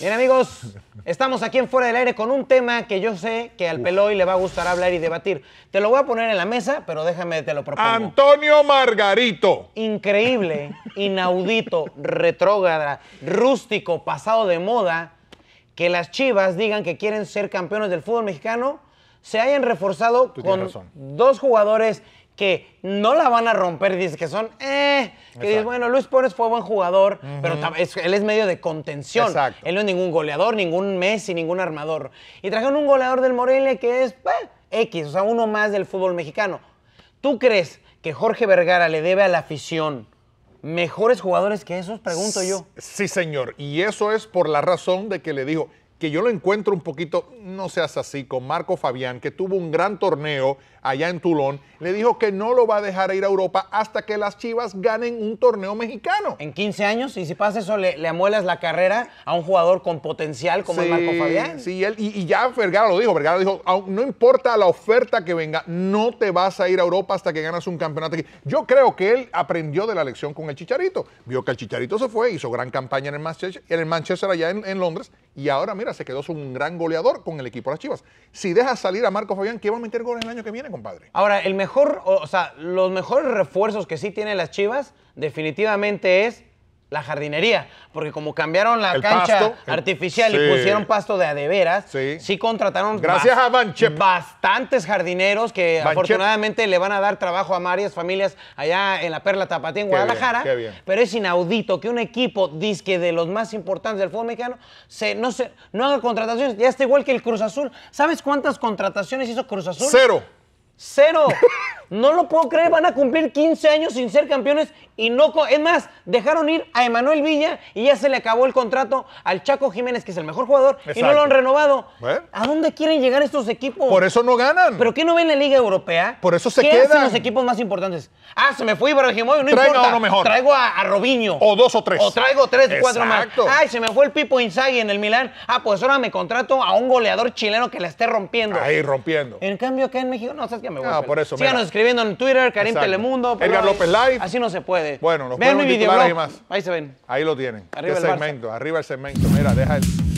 Bien, amigos, estamos aquí en Fuera del Aire con un tema que yo sé que al Peloy le va a gustar hablar y debatir. Te lo voy a poner en la mesa, pero déjame, te lo propongo. Antonio Margarito. Increíble, inaudito, retrógrada, rústico, pasado de moda, que las Chivas digan que quieren ser campeones del fútbol mexicano, se hayan reforzado con dos jugadores que no la van a romper, dice que son, que dices, bueno, Luis Pérez fue buen jugador, pero él es medio de contención. Exacto. Él no es ningún goleador, ningún Messi, ningún armador. Y trajeron un goleador del Morelia que es X, o sea, uno más del fútbol mexicano. ¿Tú crees que Jorge Vergara le debe a la afición mejores jugadores que esos? Pregunto yo. Sí, señor. Y eso es por la razón de que le dijo, que yo lo encuentro un poquito, no seas así, con Marco Fabián, que tuvo un gran torneo allá en Tulón, le dijo que no lo va a dejar ir a Europa hasta que las Chivas ganen un torneo mexicano. En 15 años, y si pasa eso, le amuelas la carrera a un jugador con potencial como es Marco Fabián. Sí, y ya Vergara lo dijo, no importa la oferta que venga, no te vas a ir a Europa hasta que ganas un campeonato aquí. Yo creo que él aprendió de la lección con el Chicharito, vio que el Chicharito se fue, hizo gran campaña en el Manchester, allá en Londres, y ahora, mira, se quedó un gran goleador con el equipo de las Chivas. Si dejas salir a Marco Fabián, ¿qué va a meter goles el año que viene, compadre? Ahora, el mejor, o sea, los mejores refuerzos que sí tienen las Chivas definitivamente es la jardinería, porque como cambiaron la cancha artificial y pusieron pasto de adeveras, sí contrataron bastantes jardineros que afortunadamente le van a dar trabajo a varias familias allá en la Perla Tapatía en Guadalajara, pero es inaudito que un equipo disque de los más importantes del fútbol mexicano no haga contrataciones. Ya está igual que el Cruz Azul. ¿Sabes cuántas contrataciones hizo Cruz Azul? Cero. Cero. No lo puedo creer, van a cumplir 15 años sin ser campeones y no... Es más, dejaron ir a Emanuel Villa y ya se le acabó el contrato al Chaco Jiménez, que es el mejor jugador, y no lo han renovado. ¿A dónde quieren llegar estos equipos? Por eso no ganan. ¿Pero qué no ven la Liga Europea? Por eso se quedan. ¿Qué hacen los equipos más importantes? Ah, se me fue Ibarra Jiménez, no importa. Traigo uno mejor. Traigo a Robinho. O dos o tres. O traigo tres, cuatro más. Ay, se me fue el Pipo Inzaghi en el Milán. Ah, pues ahora me contrato a un goleador chileno que la esté rompiendo. Ahí, rompiendo. En cambio, acá en México, no, sabes que me voy a... por eso, síganos escribiendo en Twitter, Karim Telemundo. Edgar López Live. Así no se puede. Bueno, nos vemos en titulares y más. Ahí se ven. Ahí lo tienen. Arriba el segmento. Mira, deja el...